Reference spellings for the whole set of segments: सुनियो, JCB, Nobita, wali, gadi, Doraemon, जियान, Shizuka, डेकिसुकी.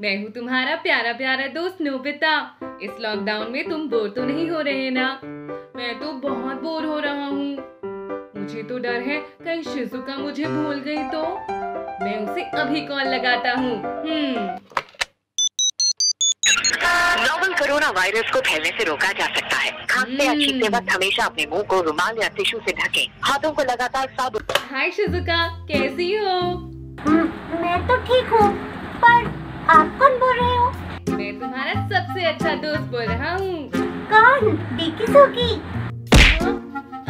मैं हूँ तुम्हारा प्यारा प्यारा दोस्त नोबिता। इस लॉकडाउन में तुम बोर तो नहीं हो रहे ना? मैं तो बहुत बोर हो रहा हूँ। मुझे तो डर है कहीं शिजुका मुझे भूल गई तो। मैं उसे अभी कॉल लगाता हूँ। नोवल कोरोना वायरस को फैलने से रोका जा सकता है। खांसते या छींकते वक्त हमेशा अपने मुंह को रुमाल या टिश्यू से ढकें। हाथों को लगातार साबुन। हाय शिजुका, कैसी हो? मैं तो ठीक हूँ, पर आप कौन बोल रहे हो? मैं तुम्हारा सबसे अच्छा दोस्त बोल रहा हूँ। कौन? डेकिसुकी?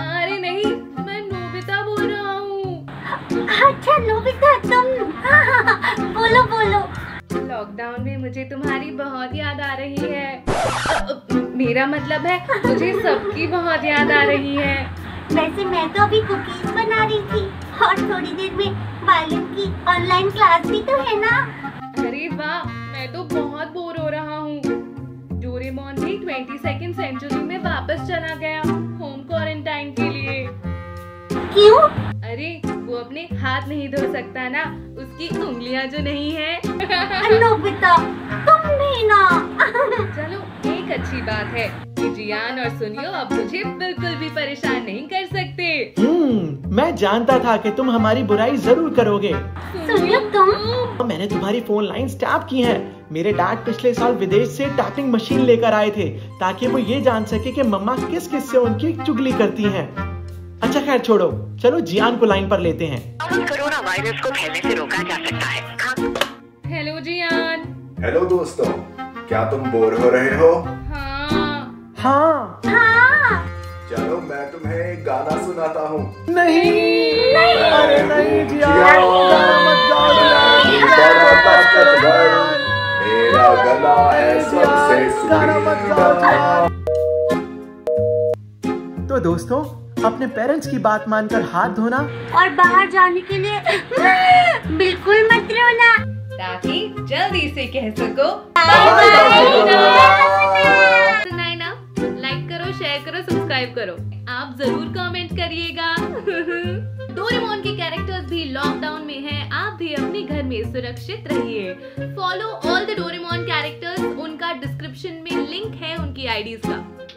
अरे नहीं, मैं नोबिता बोल रहा हूँ। अच्छा नोबिता तुम, हाँ, बोलो बोलो। लॉकडाउन में मुझे तुम्हारी बहुत याद आ रही है। मेरा मतलब है मुझे सबकी बहुत याद आ रही है। वैसे मैं तो अभी कुकीज बना रही थी और थोड़ी देर में वायलिन की ऑनलाइन क्लास भी तो है ना। अरे वाह, मैं तो बहुत बोर हो रहा हूँ। डोरेमोन भी 22वीं सेंचुरी में वापस चला गया होम क्वारंटाइन के लिए। क्यों? अरे वो अपने हाथ नहीं धो सकता ना, उसकी उंगलियाँ जो नहीं है। नोबिता तुम भी ना। चलो एक अच्छी बात है कि जियान और सुनियो अब मुझे बिल्कुल भी परेशान नहीं कर सकते। मैं जानता था कि तुम हमारी बुराई जरूर करोगे। सुनियो तुम? मैंने तुम्हारी फोन लाइन्स टैप की हैं। मेरे डैड पिछले साल विदेश से टैपिंग मशीन लेकर आए थे ताकि वो ये जान सके कि मम्मा किस किस से उनकी चुगली करती हैं। अच्छा खैर छोड़ो, चलो जियान को लाइन पर लेते हैं। कोरोना वायरस को फैलने से रोका जा सकता है। हेलो जियान। हेलो दोस्तों, क्या तुम बोर हो रहे हो? हाँ हाँ हाँ। चलो मैं तुम्हें एक गाना सुनाता हूँ। नहीं। अरे नहीं जियान, मेरा गला है सबसे सुरीला। तो दोस्तों, अपने पेरेंट्स की बात मानकर हाथ धोना और बाहर जाने के लिए बिल्कुल मत रोना, ताकि जल्दी से कह सको बाय बाय। सुनाइना, लाइक करो, शेयर करो, सब्सक्राइब करो। आप जरूर कमेंट करिएगा। डोरेमोन के कैरेक्टर्स भी लॉकडाउन में हैं, आप भी अपने घर में सुरक्षित रहिए। Follow all the Doraemon characters, उनका डिस्क्रिप्शन में लिंक है उनकी आईडीज का।